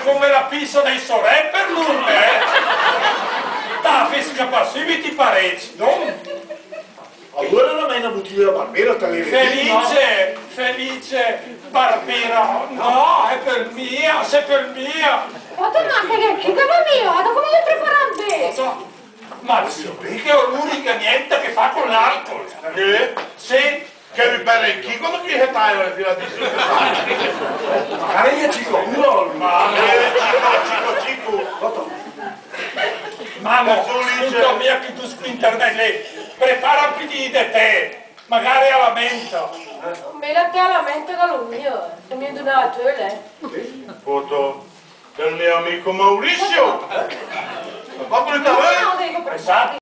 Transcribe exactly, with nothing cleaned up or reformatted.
è come la pizza dei sorelli per lui, eh? Tafisca passiviti parecchi, no? Allora non è una bottiglia Barbera, te le Felice, no? Felice, Barbera, no, è per mia, se per mia. Ma tornate che è per mia, vado come le preparate. So, ma perché ho l'unica niente che fa con l'alcol? Eh? Sì. Che mi pare in chi, quando chi è taglio le fila di su? Magari io ci compro, ma... Mamma, punto mia che tu squinterna lei, prepara un pidi di te, magari a lamento. Me la te a lamento da lui, non mi è donato, e lei? Foto del mio amico Maurizio. Ma come te?